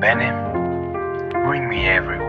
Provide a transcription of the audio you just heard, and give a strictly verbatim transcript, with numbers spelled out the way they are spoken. Bene, bring me everywhere.